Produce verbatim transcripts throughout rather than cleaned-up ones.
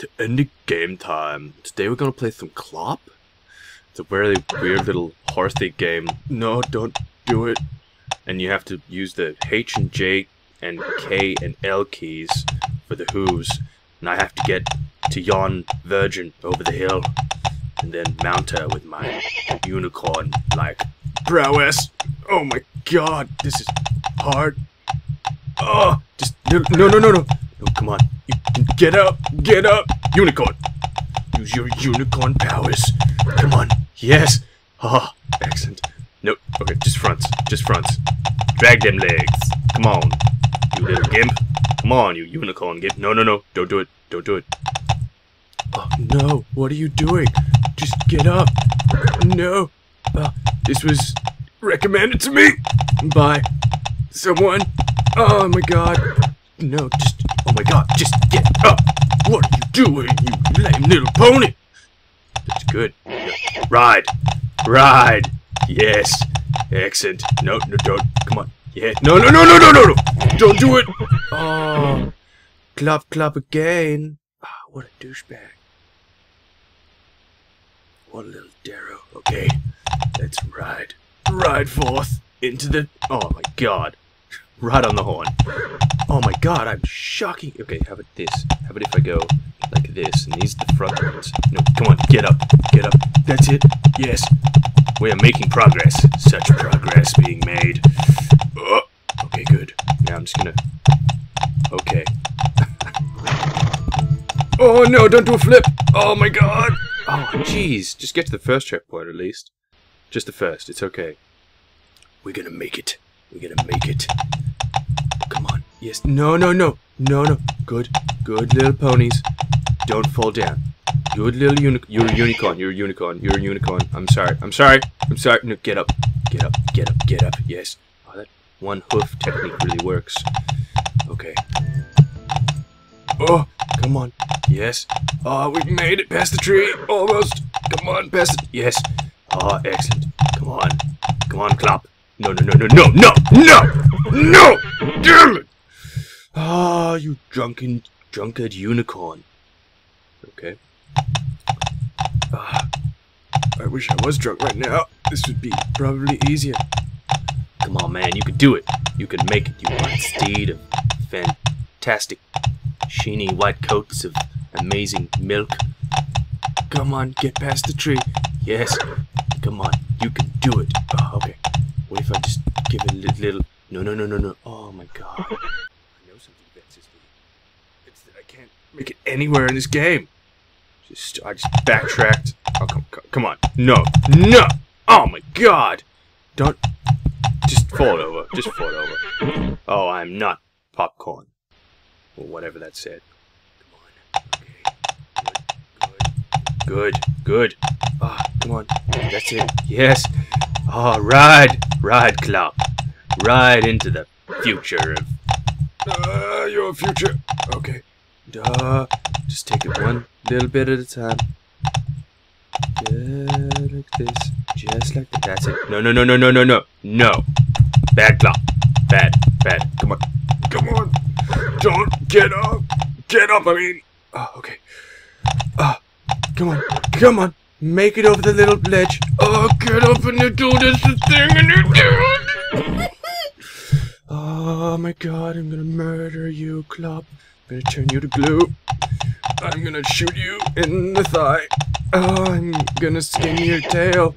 to end of game time. Today we're gonna play some Clop. It's a very weird little horsey game. No, don't do it. And you have to use the H and J and K and L keys for the hooves. And I have to get to yon virgin over the hill and then mount her with my unicorn like prowess. Oh my god, this is hard. Oh, just no, no, no, no, no. No, come on. You can get up, get up. Unicorn. Use your unicorn powers. Come on. Yes. Ah, oh, excellent. No, okay, just fronts, just fronts. Drag them legs. Come on, you little gimp. Come on, you unicorn gimp. No, no, no. Don't do it. Don't do it. Oh, no. What are you doing? Just get up. No. Uh, this was recommended to me by someone. Oh my god. No, just, oh my god, just get up. What are you doing, you lame little pony? That's good. Ride. Ride. Yes. Excellent. No, no, don't. Come on. Yeah. No, no, no, no, no, no, no. Don't do it. Oh. Clop, clop again. Ah, what a douchebag. What a little Darrow. Okay. Let's ride. Ride forth into the... Oh my god. Right on the horn. Oh my god, I'm shocking. Okay, how about this? How about if I go like this, and these are the front ones. No, come on, get up, get up. That's it. Yes. We are making progress. Such progress being made. Oh, okay, good. Now I'm just gonna... Okay. Oh no, don't do a flip. Oh my god. Oh, jeez. Just get to the first checkpoint, at least. Just the first. It's okay. We're gonna make it. We're gonna make it. Come on. Yes. No, no, no. No, no. Good. Good little ponies. Don't fall down. Good little uni- You're a unicorn. You're a unicorn. You're a unicorn. I'm sorry. I'm sorry. I'm sorry. No, get up. Get up. Get up. Get up. Yes. Oh, that one hoof technique really works. Okay. Oh, come on. Yes. Oh, we've made it past the tree. Almost. Come on, past it. Yes. Oh, excellent. Come on. Come on, Clop. No, no, no, no, no, no, no, no! Damn it! Ah, oh, you drunken, drunkard unicorn. Okay. Uh, I wish I was drunk right now. This would be probably easier. Come on, man, you can do it. You can make it, you white steed of fantastic, sheeny white coats of amazing milk. Come on, get past the tree. Yes, come on, you can do it. Oh, okay. What if I just give it a little, little... No, no, no, no, no. Oh, my god. I know something vexes me. It's that I can't make it anywhere in this game. Just, I just backtracked. Oh, come, come on. No. No! Oh, my god! Don't... Just fall over. Just fall over. Oh, I'm not popcorn. Or whatever that said. Come on. Okay. Good. Good. Good. Ah, oh, come on. That's it. Yes. Oh, ride, ride, Clop, ride into the future of uh, your future. Okay, duh. Just take it one little bit at a time. Just like this, just like that. That's it. No, no, no, no, no, no, no, no. Bad, Clop, bad, bad. Come on, come on. Don't get up, get up. I mean, oh, okay. Ah, oh, come on, come on. Make it over the little ledge. Oh, get up and you do this thing and you do it. Oh my god, I'm gonna murder you, Clop. I'm gonna turn you to glue. I'm gonna shoot you in the thigh. Oh, I'm gonna skin your tail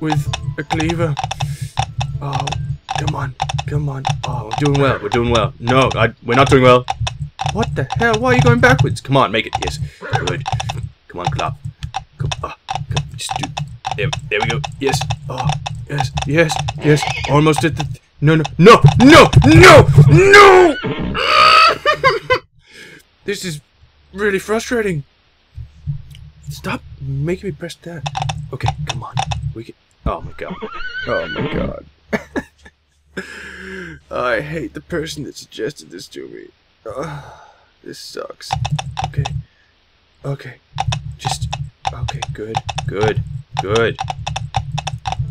with a cleaver. Oh, come on, come on. Oh, we're doing well, we're doing well. No, I, we're not doing well. What the hell? Why are you going backwards? Come on, make it. Yes, good. Come on, Clop. Come on. Just do, there, there we go. Yes. Oh, yes, yes, yes. Almost at the. Th no, no, no, no, no, no! This is really frustrating. Stop making me press that. Okay, come on. We can. Oh my god. Oh my god. I hate the person that suggested this to me. Oh, this sucks. Okay. Okay. Just. Okay, good, good, good.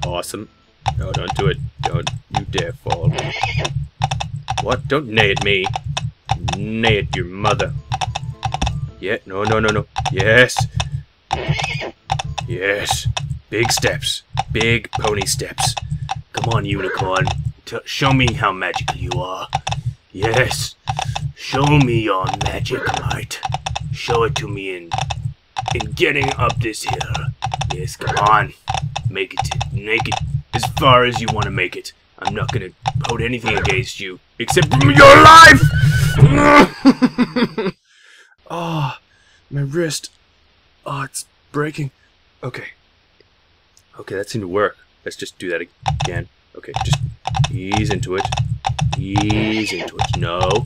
Awesome. No, don't do it. Don't you dare fall. What? Don't neigh at me. Neigh at your mother. Yeah, no, no, no, no. Yes. Yes. Big steps. Big pony steps. Come on, unicorn. T show me how magical you are. Yes. Show me your magic light. Show it to me in in getting up this hill. Yes, come on. Make it. Make it as far as you want to make it. I'm not going to hold anything against you except your life! Oh, my wrist. Oh, it's breaking. Okay. Okay, that seemed to work. Let's just do that again. Okay, just ease into it. Ease into it. No.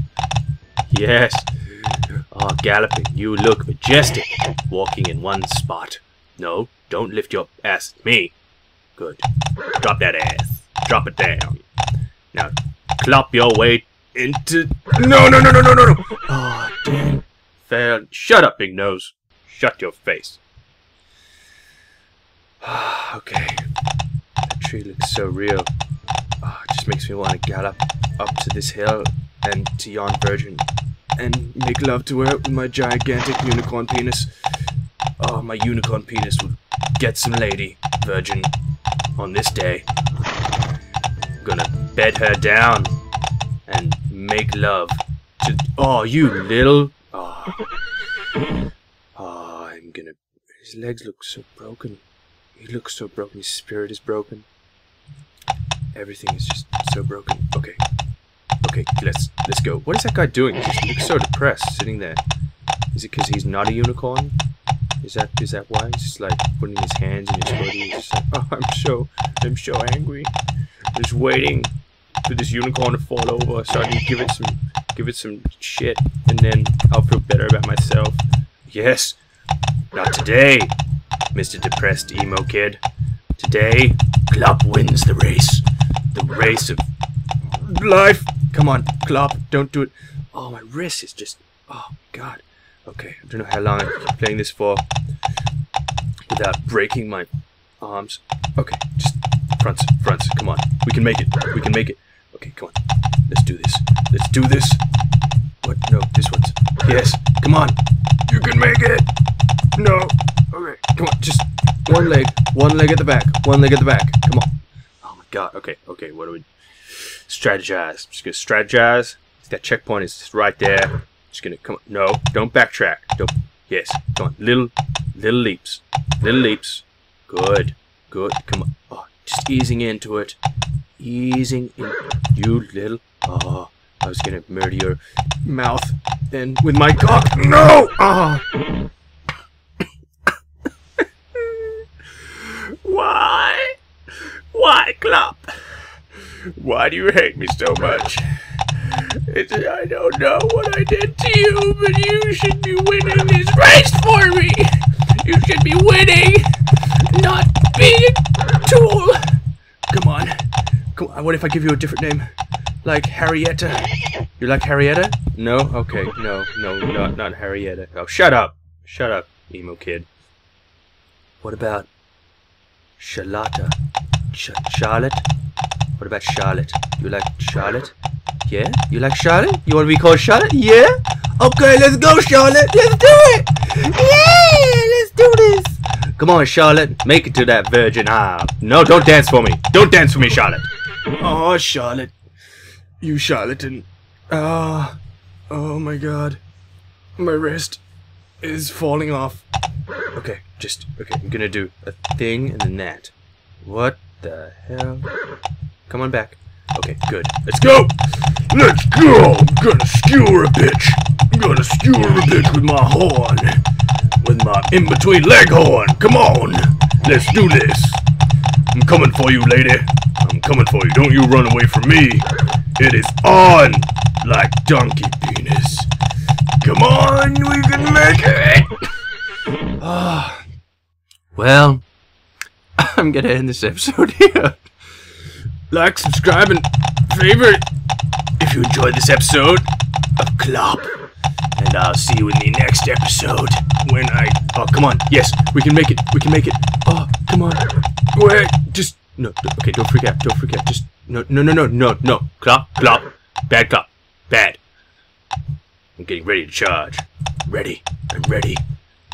Yes. Oh, galloping. You look majestic. Walking in one spot. No, don't lift your ass at me. Good. Drop that ass. Drop it down. Now, clop your way into... No, no, no, no, no, no, no! Oh, damn. Failed. Shut up, big nose. Shut your face. Okay. That tree looks so real. Oh, it just makes me want to gallop up to this hill and to yon virgin and make love to her with my gigantic unicorn penis. Oh, my unicorn penis will get some lady, virgin, on this day. Gonna bed her down and make love to... Oh, you little... Oh. Oh, I'm gonna... His legs look so broken. He looks so broken. His spirit is broken. Everything is just so broken. Okay. Okay, let's let's go. What is that guy doing? He looks so depressed sitting there. Is it because he's not a unicorn? Is that is that why? He's just like putting his hands in his body. He's just like, oh, I'm so... I'm so angry. Just waiting for this unicorn to fall over, so I can give it some, give it some shit, and then I'll feel better about myself. Yes, not today, Mister Depressed Emo Kid. Today, Clop wins the race, the race of life. Come on, Clop, don't do it. Oh, my wrist is just, oh God. Okay, I don't know how long I'm playing this for without breaking my arms. Okay, just. Fronts, fronts, come on. We can make it. We can make it. Okay, come on. Let's do this. Let's do this. What? No, this one's. Yes. Come on. You can make it. No. Okay. Come on. Just one leg. One leg at the back. One leg at the back. Come on. Oh my God. Okay. Okay. What do we strategize? I'm just gonna strategize. That checkpoint is right there. I'm just gonna come on. No. Don't backtrack. Don't. Yes. Come on. Little, little leaps. Little leaps. Good. Good. Come on. Oh. Just easing into it. Easing in. You little... Oh, I was gonna murder your mouth then with my cock. No! Oh. Why? Why, Clop? Why do you hate me so much? It's, I don't know what I did to you, but you should be winning this race for me. You should be winning. Not being a tool! Come on. Come on. What if I give you a different name? Like Harrietta? You like Harrietta? No? Okay. No. No. Not, not Harrietta. Oh, shut up. Shut up, emo kid. What about Charlotta? Ch Charlotte? What about Charlotte? You like Charlotte? Yeah? You like Charlotte? You want to be called Charlotte? Yeah? Okay, let's go, Charlotte! Let's do it! Yeah! Let's do this! Come on, Charlotte, make it to that virgin aisle. No, don't dance for me. Don't dance for me, Charlotte. Oh, Charlotte. You charlatan. Ah. Oh, oh my God. My wrist is falling off. Okay, just, okay, I'm gonna do a thing and then that. What the hell? Come on back. Okay, good. Let's go! Let's go! I'm gonna skewer a bitch. I'm gonna skewer a bitch with my horn. With my in-between leg horn. Come on. Let's do this. I'm coming for you, lady. I'm coming for you. Don't you run away from me. It is on like donkey penis. Come on. We can make it. Uh, well, I'm going to end this episode here. Like, subscribe, and favorite if you enjoyed this episode of Clop. And I'll see you in the next episode when I... Oh, come on. Yes, we can make it. We can make it. Oh, come on. Wait, just... No, okay, don't freak out. Don't freak out. Just... No, no, no, no, no, no. Clop, clop. Bad, clop. Bad. I'm getting ready to charge. Ready. I'm ready.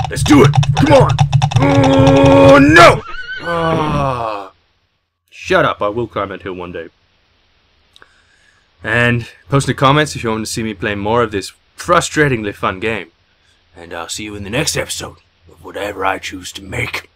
Let's do it. Come on. Oh, no. Ah. Shut up. I will climb that hill one day. And post in the comments if you want to see me play more of this frustratingly fun game. And I'll see you in the next episode of whatever I choose to make.